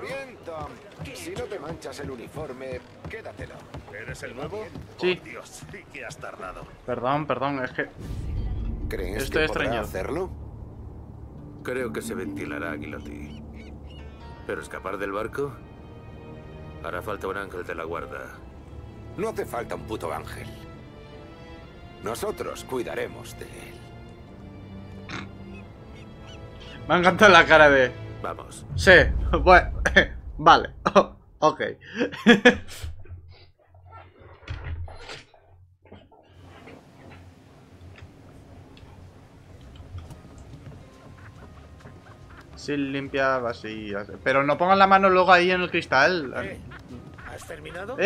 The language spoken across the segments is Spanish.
bien, Tom. Si no te manchas el uniforme, quédatelo. ¿Eres el nuevo? Sí. Oh, Dios, sí que has tardado. Perdón, es que... ¿Crees estoy que extraño. Podrá hacerlo? Creo que se ventilará, Guilotti. ¿Pero escapar del barco? Hará falta un ángel de la guarda. No hace falta un puto ángel. Nosotros cuidaremos de él. Me ha encantado la cara de... Vamos. Sí, bueno, vale, ok. Sin limpia vacías. Pero no pongan la mano luego ahí en el cristal. ¿Has terminado?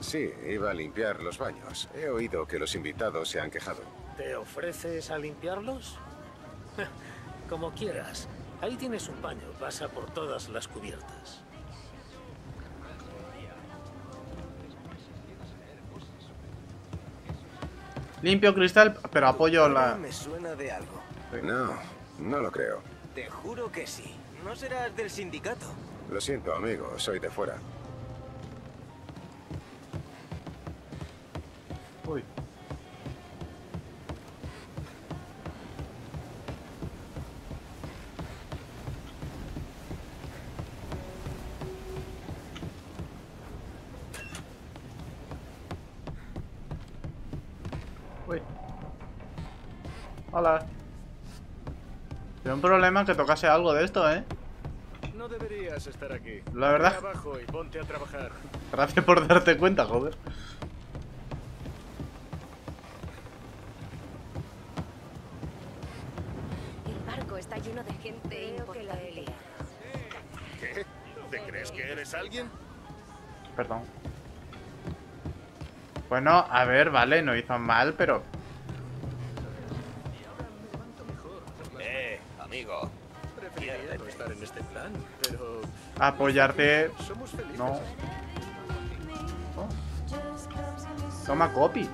Sí, iba a limpiar los baños. He oído que los invitados se han quejado. ¿Te ofreces a limpiarlos? Como quieras. Ahí tienes un baño. Pasa por todas las cubiertas. Limpio cristal, pero apoyo la... Me suena de algo. No, no lo creo. Te juro que sí. No serás del sindicato. Lo siento, amigo. Soy de fuera. Uy. Hola. Tengo un problema que tocase algo de esto, ¿eh? No deberías estar aquí. La verdad. Vete abajo y ponte a trabajar. Gracias por darte cuenta, joder. El barco está lleno de gente importante. ¿Qué? ¿Te crees que eres alguien? Perdón. Bueno, a ver, vale, no hizo mal, pero... Amigo, preferiría no estar en este plan, pero... Apoyarte... No. Oh. Toma copy.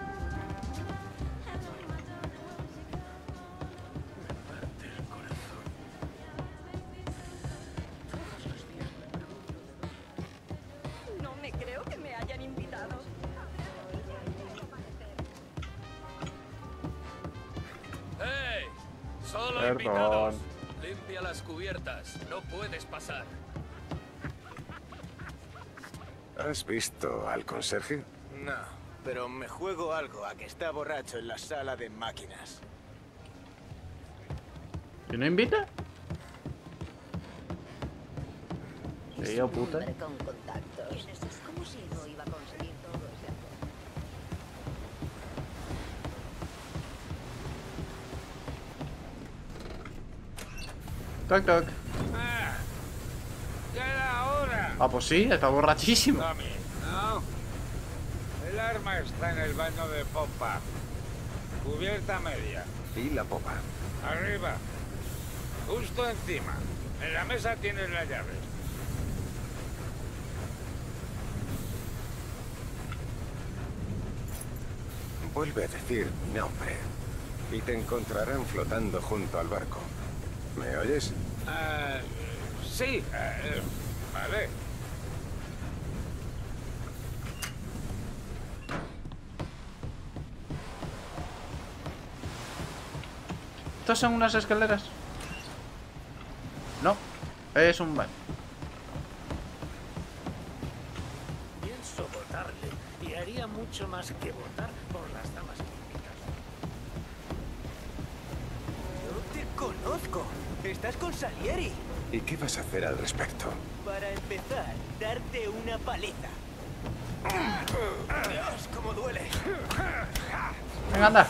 No me creo que me hayan invitado. ¡Hey! Solo invitados. Limpia las cubiertas, no puedes pasar. ¿Has visto al conserje? No, pero me juego algo a que está borracho en la sala de máquinas. ¿Que no invita? ¿Se dio puta? Toc, toc. Ah, pues sí, está borrachísimo. Tommy, ¿no? El arma está en el baño de popa. Cubierta media. Y la popa. Arriba. Justo encima. En la mesa tienes la llave. Vuelve a decir nombre. Y te encontrarán flotando junto al barco. ¿Me oyes? Sí. Vale. ¿Estas son unas escaleras? No, es un baño. Pienso votarle y haría mucho más que votar por las damas típicas. No te conozco. Estás con Salieri. ¿Y qué vas a hacer al respecto? Para empezar, darte una paliza. Dios, cómo duele. Venga, anda.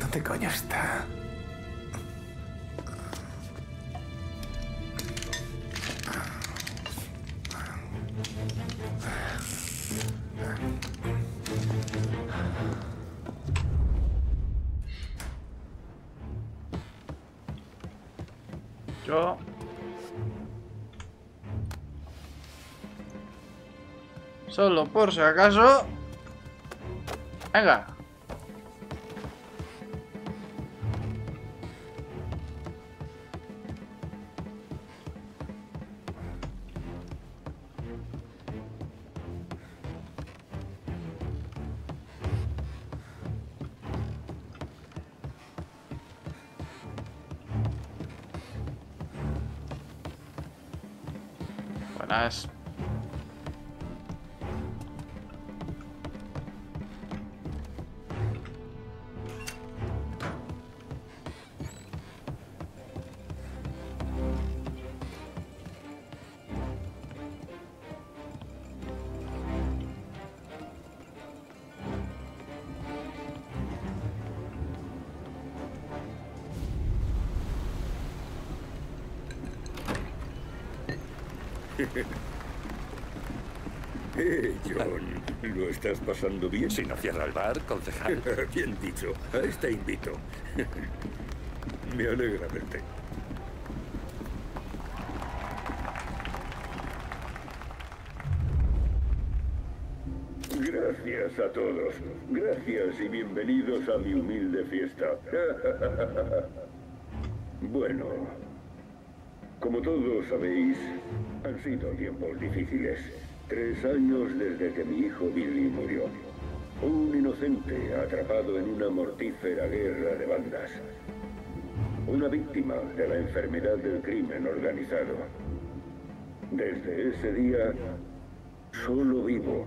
¿Dónde coño está? Yo. Solo por si acaso. Venga. Buenas. John, ¿lo estás pasando bien? Si no cierra el bar, concejal. Bien dicho, a este invito. Me alegra verte. Gracias a todos. Gracias y bienvenidos a mi humilde fiesta. Bueno, como todos sabéis, han sido tiempos difíciles. 3 años desde que mi hijo Billy murió. Un inocente atrapado en una mortífera guerra de bandas. Una víctima de la enfermedad del crimen organizado. Desde ese día, solo vivo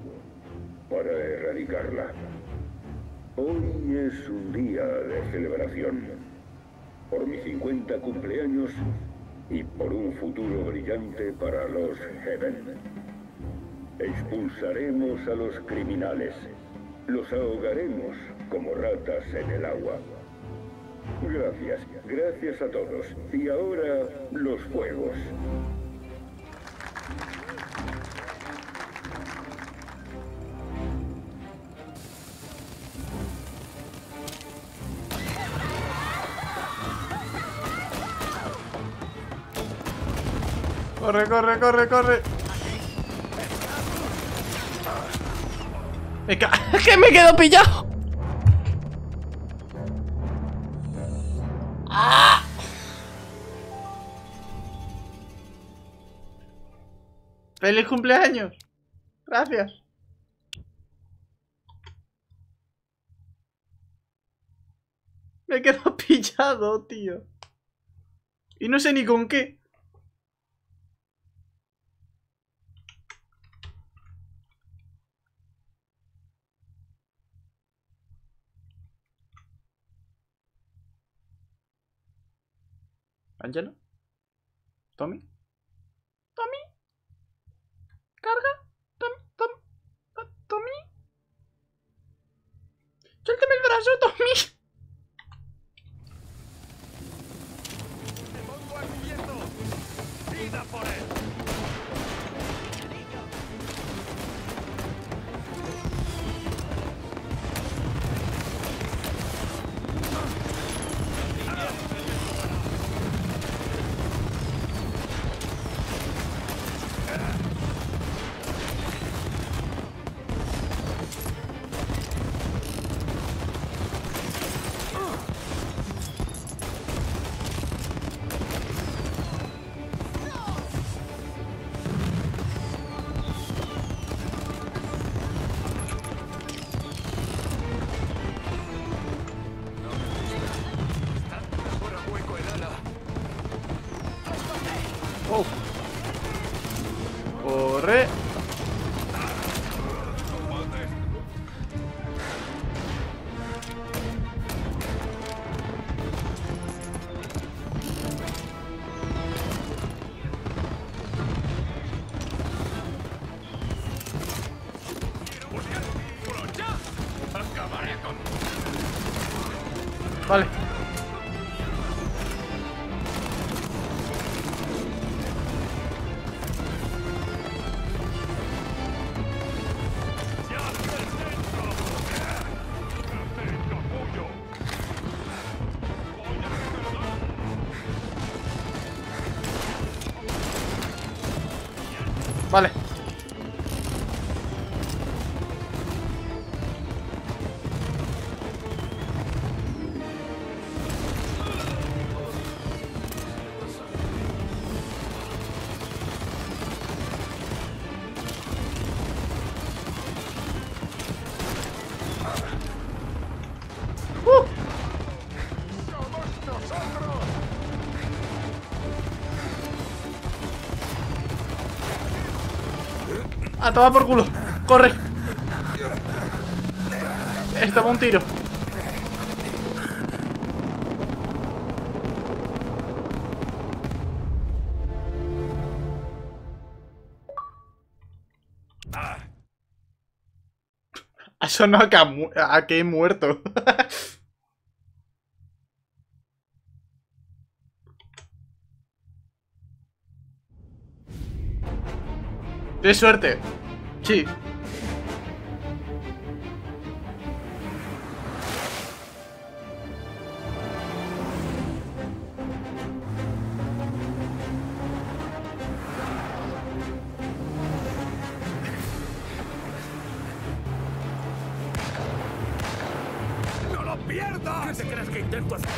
para erradicarla. Hoy es un día de celebración. Por mis 50 cumpleaños y por un futuro brillante para los Heaven. Expulsaremos a los criminales. Los ahogaremos como ratas en el agua. Gracias, gracias a todos. Y ahora, los fuegos. Corre, corre, corre, corre. ¡Que me quedo pillado! ¡Ah! ¡Feliz cumpleaños! Gracias. Me he quedado pillado, tío. Y no sé ni con qué. ¿Angela? ¿Tommy? ¿Tommy? ¿Carga? ¿Tommy? ¡Suéltame el brazo, Tommy! ¡Me pongo al cubierto! ¡Vida por él! Vale. Vale. A tomar por culo, corre. Estaba un tiro. Eso no, que he muerto. ¡Qué suerte! Sí. ¡No lo pierdas! ¿Qué te crees que intento hacer?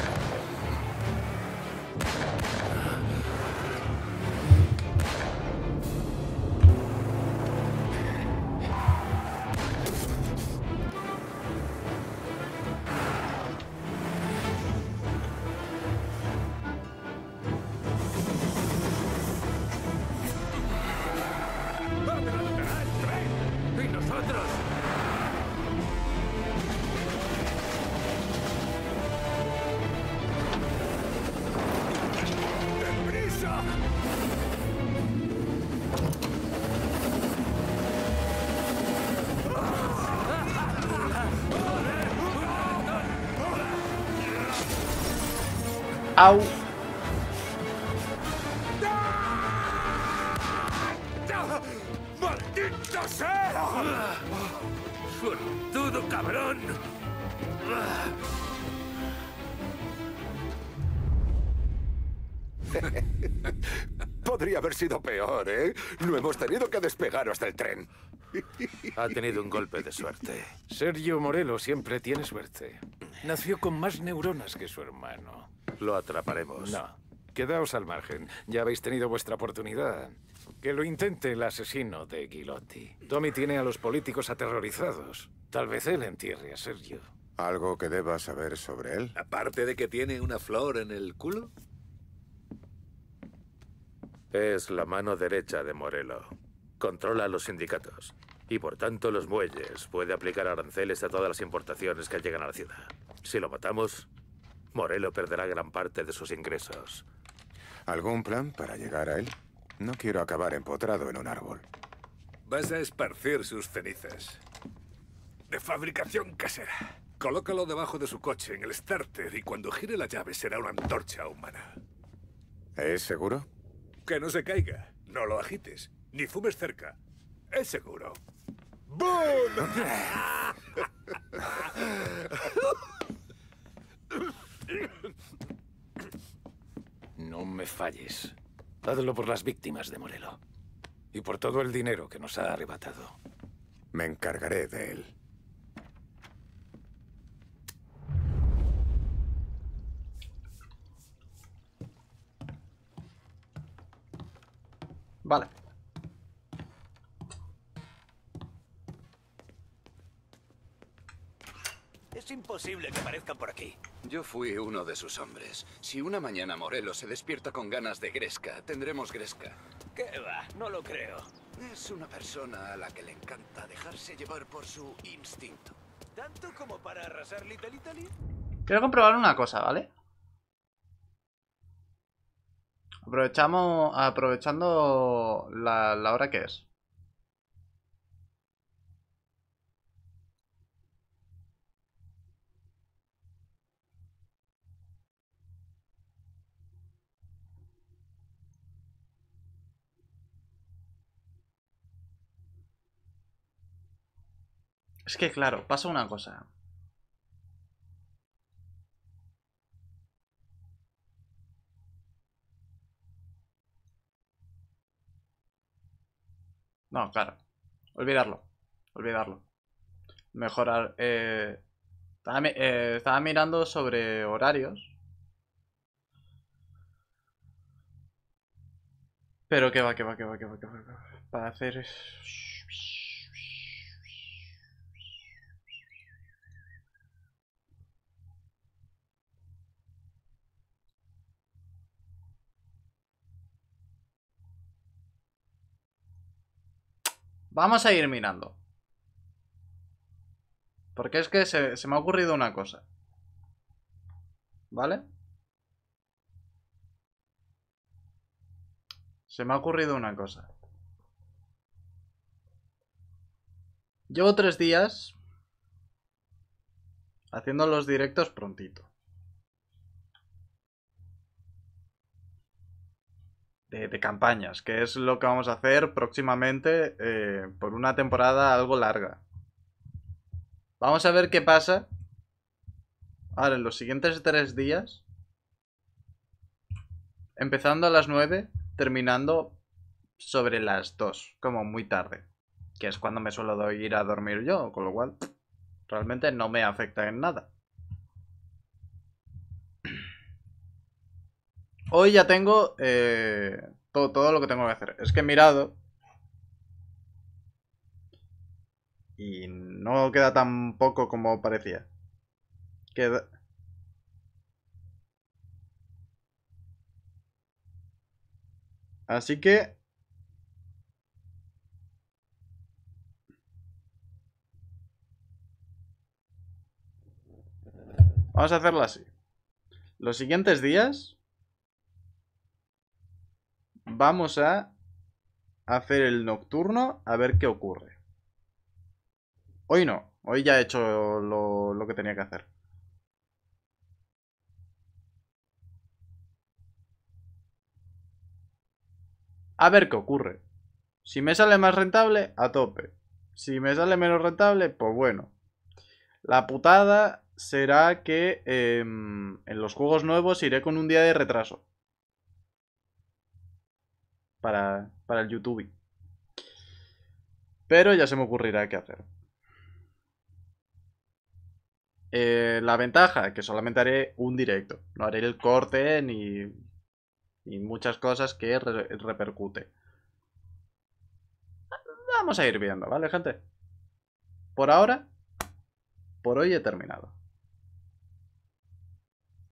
Au. ¡Maldito sea! ¡Suertudo cabrón! Podría haber sido peor, ¿eh? No hemos tenido que despegaros del tren. Ha tenido un golpe de suerte. Sergio Morello siempre tiene suerte. Nació con más neuronas que su hermano. Lo atraparemos. No. Quedaos al margen. Ya habéis tenido vuestra oportunidad. Que lo intente el asesino de Guilotti. Tommy tiene a los políticos aterrorizados. Tal vez él entierre a Sergio. ¿Algo que deba saber sobre él? Aparte de que tiene una flor en el culo. Es la mano derecha de Morello. Controla los sindicatos. Y por tanto los muelles. Puede aplicar aranceles a todas las importaciones que llegan a la ciudad. Si lo matamos, Morello perderá gran parte de sus ingresos. ¿Algún plan para llegar a él? No quiero acabar empotrado en un árbol. Vas a esparcir sus cenizas. De fabricación casera. Colócalo debajo de su coche en el starter y cuando gire la llave será una antorcha humana. ¿Es seguro? Que no se caiga. No lo agites. Ni fumes cerca. Es seguro. ¡Bum! No me falles. Hazlo por las víctimas de Morello. Y por todo el dinero que nos ha arrebatado. Me encargaré de él. Vale. Es imposible que aparezcan por aquí. Yo fui uno de sus hombres. Si una mañana Morello se despierta con ganas de gresca, tendremos gresca. ¿Qué va? No lo creo. Es una persona a la que le encanta dejarse llevar por su instinto. ¿Tanto como para arrasar Little Italy? Quiero comprobar una cosa, ¿vale? Aprovechando la hora que es. Es que claro, pasa una cosa. No, claro. Olvidarlo. Olvidarlo. Mejorar. Estaba mirando sobre horarios. Pero que va, que va, que va, que va, que va. Para hacer... Vamos a ir mirando. Porque es que se me ha ocurrido una cosa. ¿Vale? Se me ha ocurrido una cosa. Llevo 3 días haciendo los directos prontito. De campañas, que es lo que vamos a hacer próximamente por una temporada algo larga. Vamos a ver qué pasa. Ahora, en los siguientes 3 días. Empezando a las 9, terminando sobre las 2, como muy tarde. Que es cuando me suelo ir a dormir yo, con lo cual realmente no me afecta en nada. Hoy ya tengo todo lo que tengo que hacer. Es que he mirado y no queda tan poco como parecía. Queda... Así que... Vamos a hacerlo así. Los siguientes días... Vamos a hacer el nocturno a ver qué ocurre. Hoy no. Hoy ya he hecho lo que tenía que hacer. A ver qué ocurre. Si me sale más rentable, a tope. Si me sale menos rentable, pues bueno. La putada será que en los juegos nuevos iré con un día de retraso. Para el YouTube. Pero ya se me ocurrirá qué hacer. La ventaja, que solamente haré un directo. No haré el corte ni muchas cosas que repercute. Vamos a ir viendo, ¿vale, gente? Por ahora, por hoy he terminado.